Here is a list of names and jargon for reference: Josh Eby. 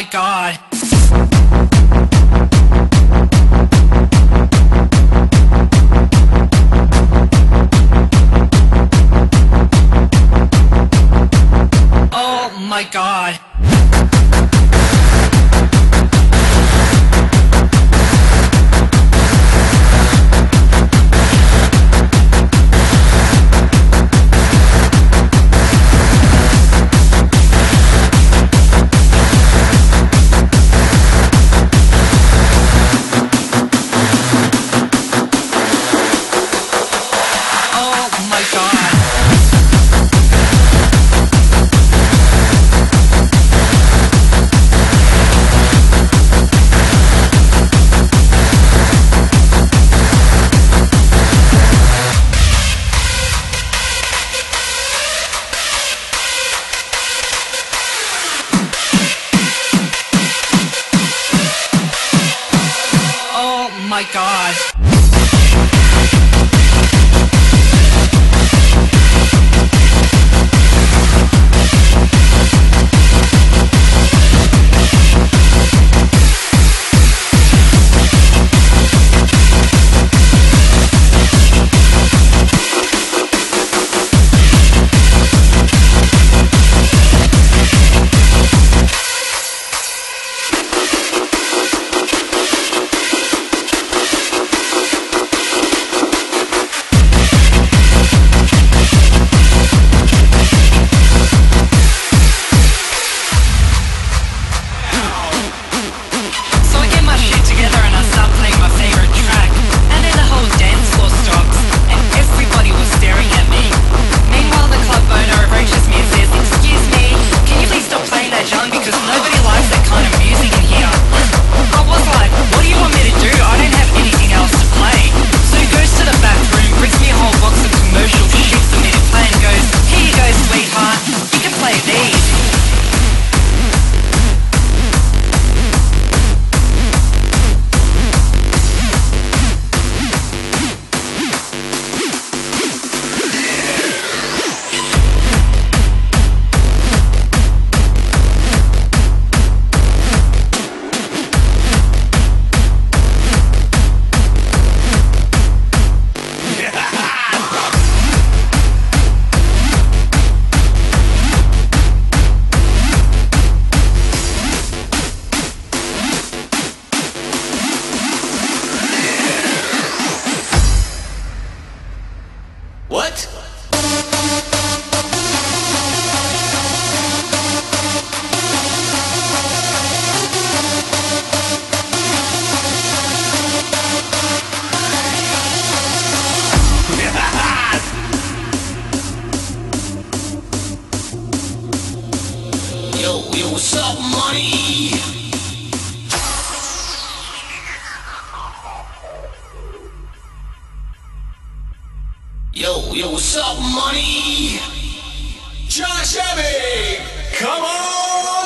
my God. Oh my God. Oh my God. What? Yo, what's up, money? Yo, what's up, money? Josh Eby, come on!